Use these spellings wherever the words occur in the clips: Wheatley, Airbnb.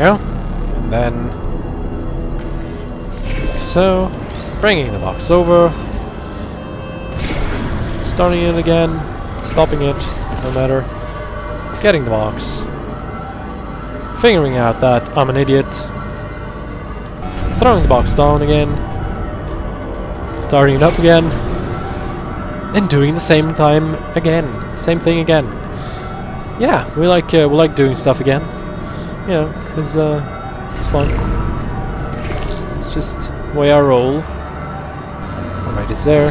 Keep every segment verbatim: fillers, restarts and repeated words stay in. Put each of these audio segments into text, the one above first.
go. And then... So, bringing the box over. Starting it again. Stopping it, no matter. Getting the box. Figuring out that I'm an idiot. Throwing the box down again. Starting it up again. And doing the same time again. Same thing again. Yeah, we like uh, we like doing stuff again. You know, because uh, it's fun. It's just the way I roll. Alright, it's there.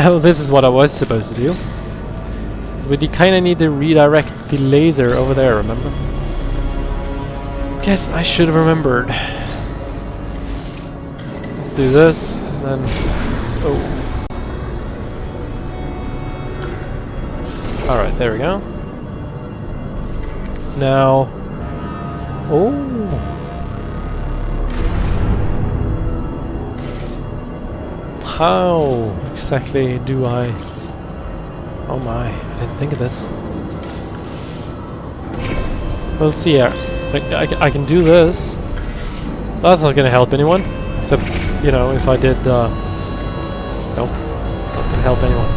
Oh, this is what I was supposed to do. We kinda need to redirect the laser over there, remember? Guess I should have remembered. Let's do this, and then... Oh. Alright, there we go. Now... Oh! How exactly do I... Oh my, I didn't think of this. Well, see here. I, I, I can do this. That's not gonna help anyone. Except, you know, if I did, uh... Nope. Not gonna help anyone.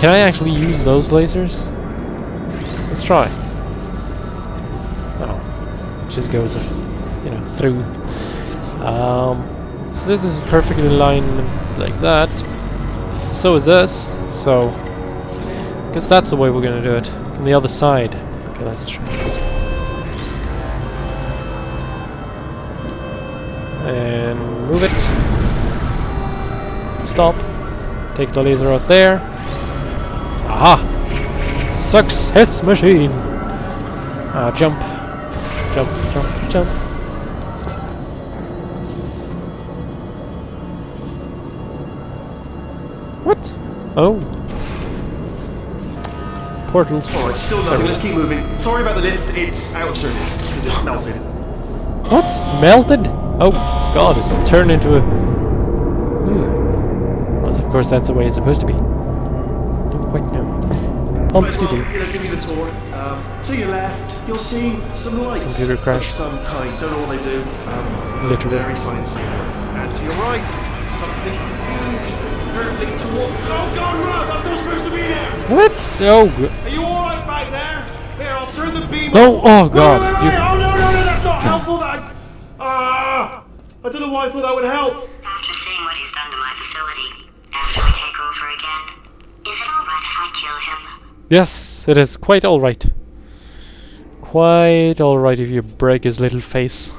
Can I actually use those lasers? Let's try. Oh. It just goes, you know, through. Um, so this is perfectly aligned like that. So is this, so I guess that's the way we're gonna do it. From the other side. Okay, let's try. And move it. Stop. Take the laser out there. Aha! Success machine! Ah, uh, jump. Jump, jump, jump. What? Oh. Portals. Oh, it's still nothing. Let's keep moving. Sorry about the lift. It's out of service because it's melted. What's melted? Oh, God. It's turned into a... Hmm. Well, of course, that's the way it's supposed to be. Don't quite know. Home studio. I'm going to give you the tour. Um, to your left, you'll see some lights. Computer crash. Of some kind. Don't know what they do. Um, Literally. Very sciencey. And to your right, something... Oh, God, run! That's not supposed to be there! What? Oh, are you alright back there? Here, I'll turn the beam no. Oh, God. Wait, wait, wait, wait. Oh, no, no, no, that's not helpful. That Ah! I don't know why I thought that would help. After seeing what he's done to my facility, after I take over again, is it alright if I kill him? Yes, it is quite alright. Quite alright if you break his little face.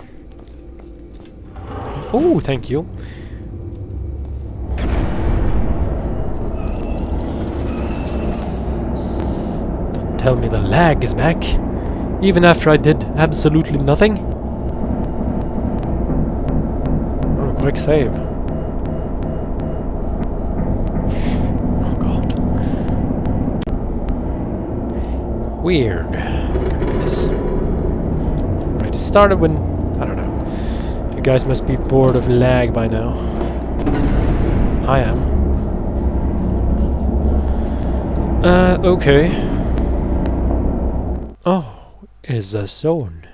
Oh, thank you. Tell me the lag is back, even after I did absolutely nothing. Oh, quick save. Oh God. Weird. Goodness. Right, it started when I don't know. You guys must be bored of lag by now. I am. Uh, okay. Oh, is a zone.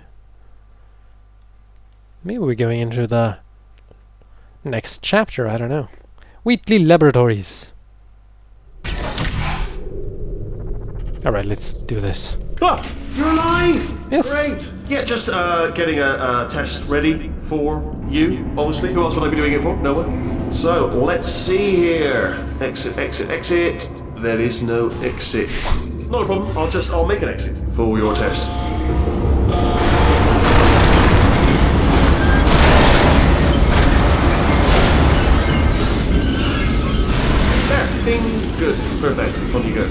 Maybe we're going into the next chapter, I don't know. Wheatley Laboratories. Alright, let's do this. Ah! You're alive! Yes! Great! Yeah, just uh, getting a uh, test ready for you, obviously. Who else would I be doing it for? No one. So, let's see here. Exit, exit, exit. There is no exit. Not a problem, I'll just, I'll make an exit for your test. There, thing, good, perfect, on you go.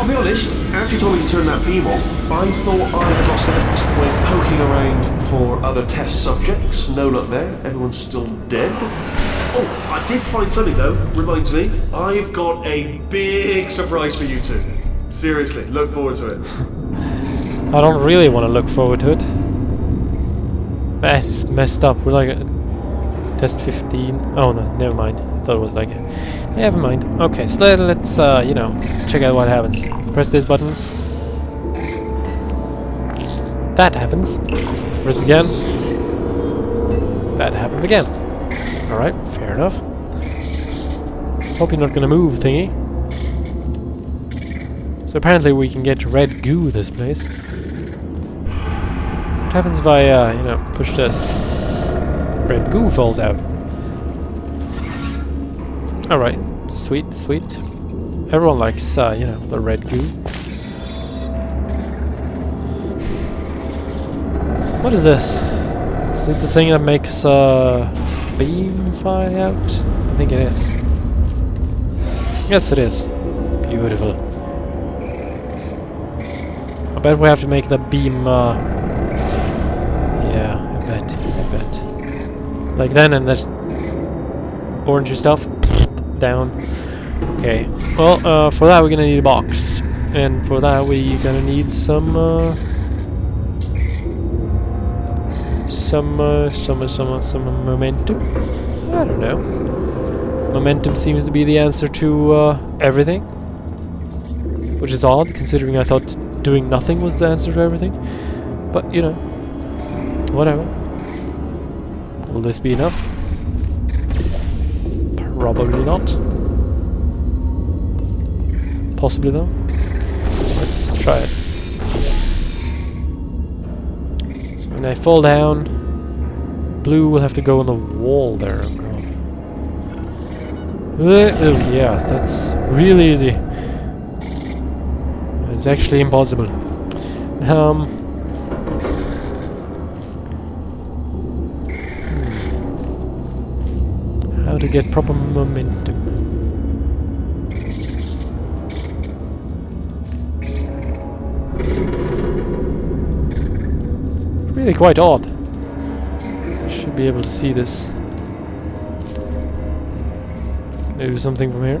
I'll be honest, after you told me to turn that beam off, I thought I had lost out when poking around for other test subjects. No luck there, everyone's still dead. Oh, I did find something though, reminds me, I've got a big surprise for you two. Seriously, look forward to it. I don't really want to look forward to it. Man, it's messed up. We're like... A Test fifteen. Oh no, never mind. I thought it was like it. Never mind. Okay, so let's, uh, you know, check out what happens. Press this button. That happens. Press again. That happens again. Alright, fair enough. Hope you're not gonna move, thingy. So apparently we can get red goo this place. What happens if I, uh, you know, push this? Red goo falls out. Alright, sweet, sweet. Everyone likes, uh, you know, the red goo. What is this? Is this the thing that makes, uh, beam fly out? I think it is. Yes, it is. Beautiful. I bet we have to make the beam, uh... yeah, I bet, I bet. Like then, and there's orangey stuff down. Okay. Well, uh, for that we're gonna need a box, and for that we're gonna need some, uh, some, uh, some, some, some momentum. I don't know. Momentum seems to be the answer to uh, everything, which is odd considering I thought doing nothing was the answer to everything. But you know, whatever. Will this be enough? Probably not. Possibly though. Let's try it. So when I fall down, blue will have to go on the wall there. Oh, yeah, that's really easy. It's actually impossible. Um. To get proper momentum. Really quite odd. Should be able to see this. Can I do something from here? I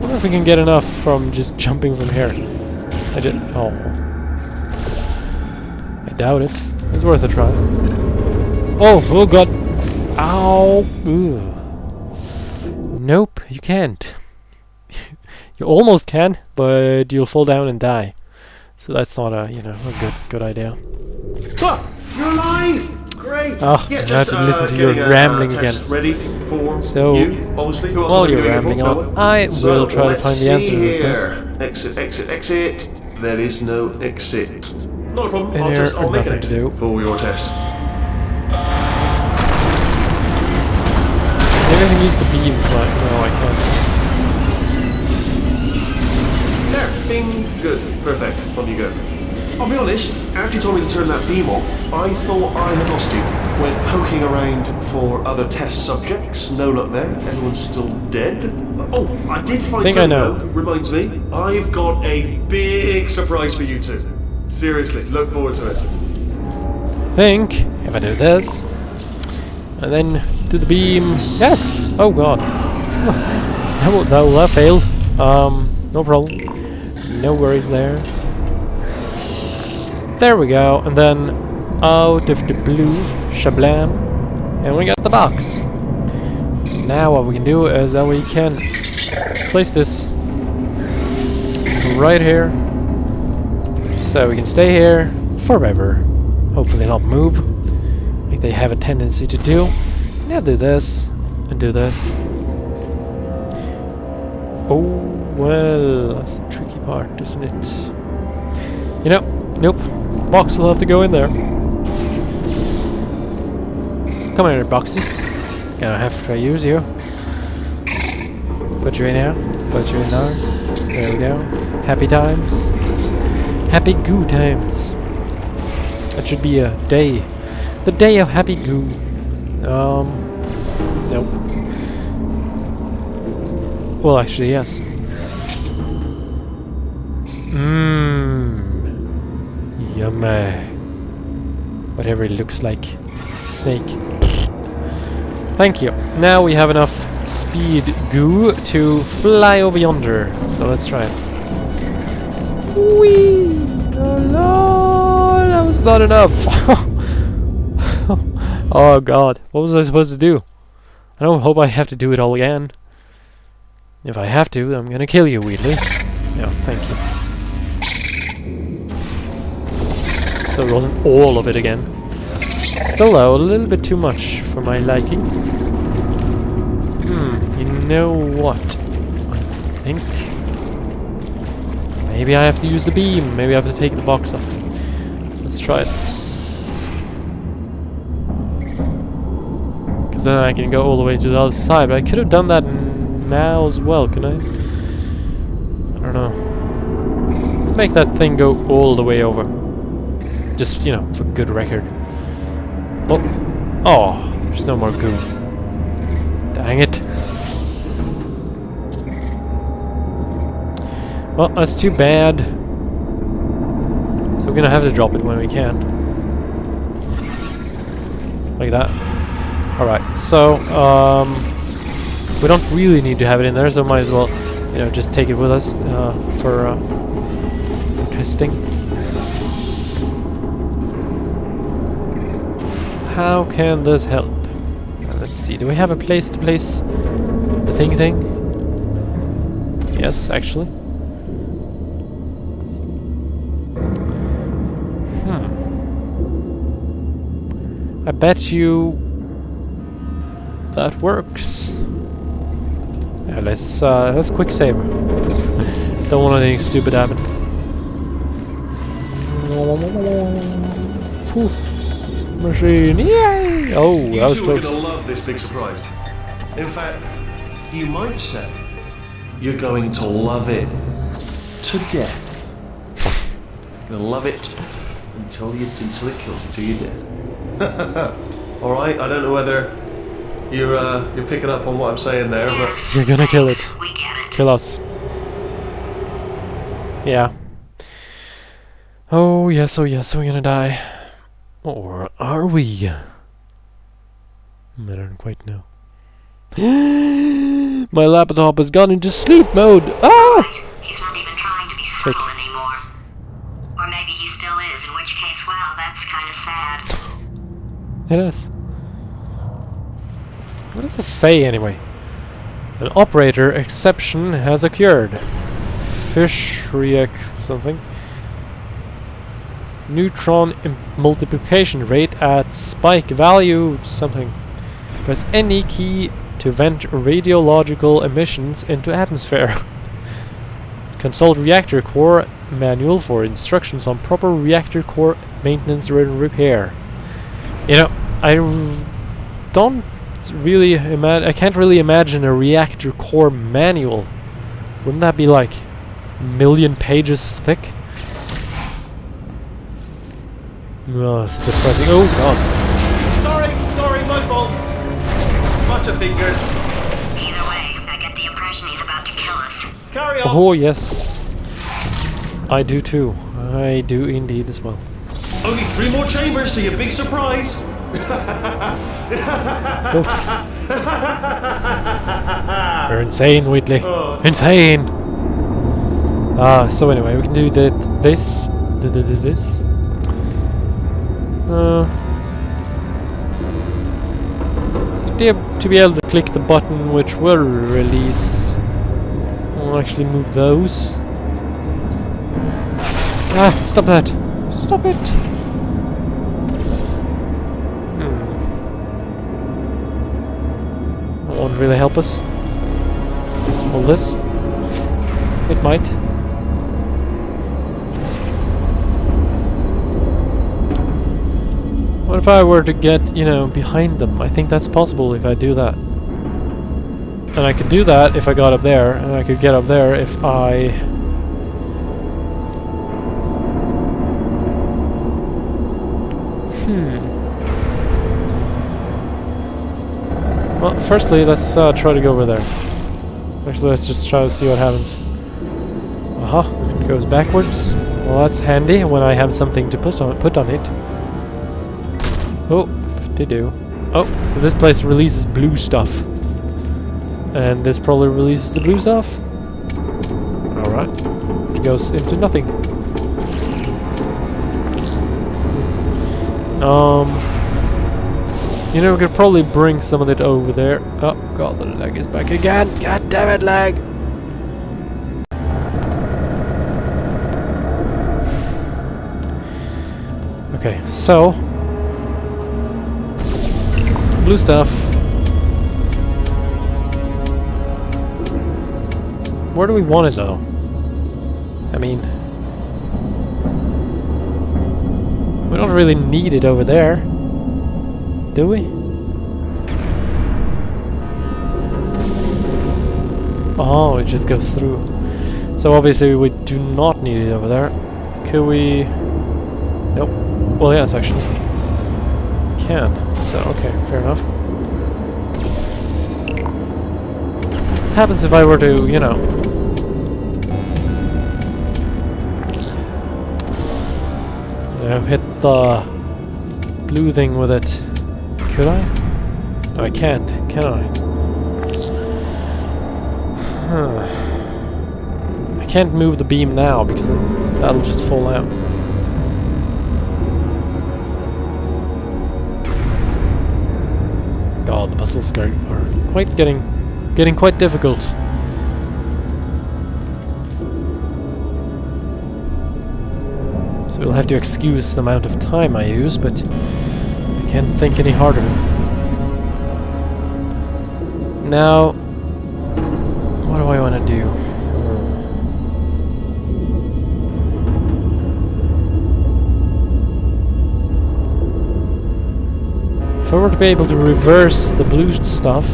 wonder if we can get enough from just jumping from here. I did. Oh. I doubt it. It's worth a try. Oh, oh god. Ow! Ooh. Nope, you can't. You almost can, but you'll fall down and die. So that's not a, you know, a good good idea. Look, you're alive! Great! Oh, yeah, just, I have to listen uh, to your a, rambling uh, again. Ready for so, you, obviously. Who else while you're rambling on, I so will try to find the answer to this. Exit, exit, exit. There is no exit. Not a problem, and I'll just I'll make an exit for your test. I can use the beam, but no, I can't. There, beam, good, perfect. On you go. I'll be honest, after you told me to turn that beam off, I thought I had lost you. Went poking around for other test subjects. No luck there. Everyone's still dead. Oh, I did find I think something. I know. Though. Reminds me, I've got a big surprise for you two. Seriously, look forward to it. I think if I do this, and then. To the beam. Yes! Oh god. That will, that will, that failed. Um, no problem. No worries there. There we go. And then out of the blue, shablam. And we got the box. Now what we can do is that we can place this right here. So we can stay here forever. Hopefully not move, like they have a tendency to do. Yeah, do this, and do this. Oh, well, that's the tricky part, isn't it? You know, nope. Box will have to go in there. Come on here, Boxy. Gonna have to use you. Put you in here, put you in there. There we go. Happy times. Happy goo times. That should be a day. The day of happy goo. Um, nope. Well, actually, yes. Mmm. Yummy. Whatever it looks like. Snake. Thank you. Now we have enough speed goo to fly over yonder. So let's try it. Whee! Oh no! That was not enough! Oh god, what was I supposed to do? I don't hope I have to do it all again. If I have to, I'm gonna kill you, Wheatley. No, thank you. So it wasn't all of it again. Still though, a little bit too much for my liking. Hmm, you know what? I think... maybe I have to use the beam, maybe I have to take the box off. Let's try it. Then I can go all the way to the other side, but I could have done that now as well, couldn't I? I don't know. Let's make that thing go all the way over. Just, you know, for good record. Oh, oh there's no more goo. Dang it. Well, that's too bad. So we're gonna have to drop it when we can. Like that. Alright, so, um, we don't really need to have it in there, so might as well, you know, just take it with us, uh, for, uh, testing. How can this help? Uh, let's see, do we have a place to place the thing thing? Yes, actually. Hmm. I bet you... that works. Yeah, let's uh, let's quick save. Don't want anything stupid happen. Machine! Yay! Oh, you that was close. You're gonna love this big surprise. In fact, you might say you're going to love it to death. You're gonna love it until you until it kills you, till you're dead. All right. I don't know whether. You're, uh, you're picking up on what I'm saying there, but... You're gonna kill it. Kill us. Yeah. Oh, yes, oh, yes, we're gonna die. Or are we? I don't quite know. My laptop has gone into sleep mode! Ah! He's not even trying to be subtle anymore. Or maybe he still is, in which case, wow, that's kind of sad. It is. What does this say, anyway? An operator exception has occurred. Fishriek something. Neutron multiplication rate at spike value something. Press any key to vent radiological emissions into atmosphere. Consult reactor core manual for instructions on proper reactor core maintenance and repair. You know, I r don't... really ima- I can't really imagine a reactor core manual. Wouldn't that be like a million pages thick? Oh, it's depressing. Oh god. Sorry, sorry, my fault. Bunch of fingers. Either way, I get the impression he's about to kill us. Carry on. Oh yes. I do too. I do indeed as well. Only three more chambers to your big surprise! Oh. You're insane, Wheatley. Oh, insane! Ah, so anyway, we can do the, this, the, the, the, this. Uh, so to be able to click the button which will release... I'll actually move those. Ah, stop that! Stop it! Won't really help us. All this. It might. What if I were to get, you know, behind them? I think that's possible if I do that. And I could do that if I got up there, and I could get up there if I... Hmm. Well, firstly, let's uh, try to go over there. Actually, let's just try to see what happens. Aha, uh-huh. It goes backwards. Well, that's handy when I have something to put on, put on it. Oh, doo-doo. Oh, so this place releases blue stuff. And this probably releases the blue stuff. Alright. It goes into nothing. Um... You know, we could probably bring some of it over there. Oh god, the lag is back again. God damn it, lag! Okay, so blue stuff. Where do we want it though? I mean, we don't really need it over there, do we? Oh, it just goes through. So obviously we do not need it over there. Could we? Nope. Well, yes, actually. We can. So, okay, fair enough. What happens if I were to, you know... You know, hit the blue thing with it. Could I? No, I can't. Can I? Huh. I can't move the beam now because then that'll just fall out. God, the puzzles go are quite getting getting quite difficult. So you'll have to excuse the amount of time I use, but I can't think any harder. Now, what do I want to do? If I were to be able to reverse the blue stuff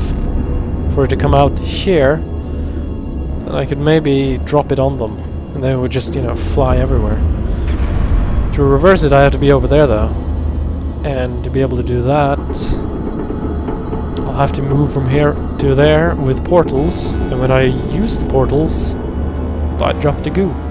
for it to come out here, then I could maybe drop it on them and they would just, you know, fly everywhere. To reverse it I have to be over there though. And to be able to do that, I'll have to move from here to there with portals, and when I use the portals, I drop the goo.